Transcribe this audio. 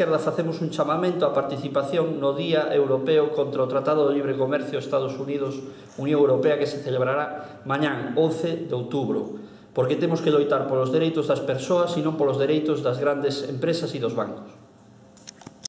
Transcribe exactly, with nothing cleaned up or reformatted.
izquierdas facemos un chamamento á participación no Día Europeo contra o Tratado de Libre Comercio Estados Unidos Unión Europea, que se celebrará mañán once de outubro, porque temos que loitar polos dereitos das persoas e non polos dereitos das grandes empresas e dos bancos.